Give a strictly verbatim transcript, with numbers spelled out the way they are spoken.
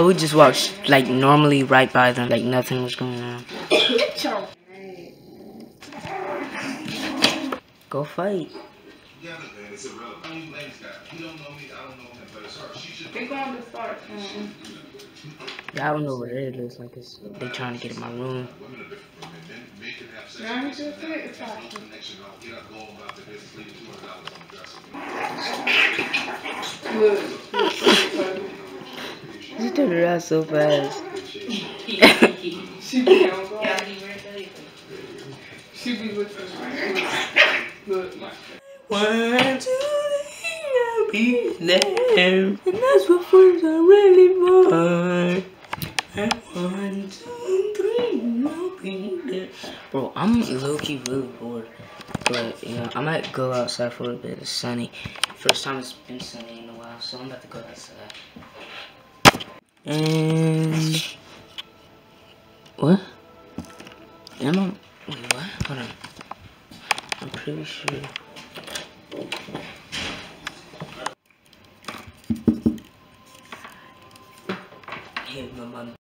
I would just walk like normally right by them, like nothing was going on. Go fight. Yeah, man, it's irrelevant. I mean, ladies got it. You don't know me, I don't know him, but it's her. She should. They're going to start. Yeah, I don't know what it looks like. It's, they trying to get in my room. Women are different from men. Men can have sex. Now you just said it's hot. There's no connection. I'll get up, go about the business, leaving two hundred dollars on the dresser. Look. You turned around so fast. She be on guard. Yeah, he wears everything. She be with us. Look, my friend. Want to be there, and that's what friends are really for. I want to dream of being there. Bro, I'm low-key really bored, but you know I might go outside for a bit. It's sunny. First time it's been sunny in a while, so I'm about to go outside. And what? I'm on. Wait, what? Hold on. I'm pretty sure. Hey, my mom.